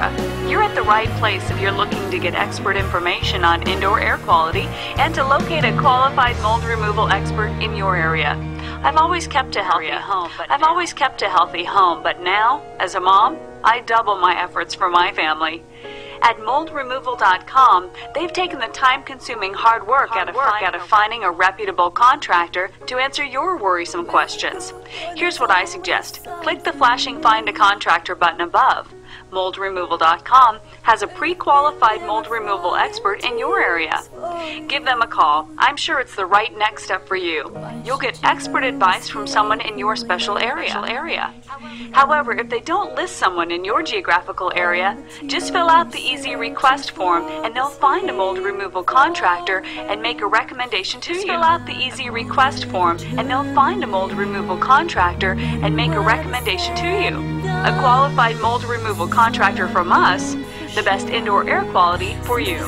Cobra. You're at the right place if you're looking to get expert information on indoor air quality and to locate a qualified mold removal expert in your area. I've always kept a healthy home, but now, as a mom, I double my efforts for my family. At MoldRemoval.com, they've taken the time-consuming hard work out of finding a reputable contractor to answer your worrisome questions. Here's what I suggest. Click the flashing Find a Contractor button above. MoldRemoval.com has a pre-qualified mold removal expert in your area. Give them a call. I'm sure it's the right next step for you. You'll get expert advice from someone in your special area. However, if they don't list someone in your geographical area, just fill out the easy request form and they'll find a mold removal contractor and make a recommendation to you. A qualified mold removal contractor from us, the best indoor air quality for you.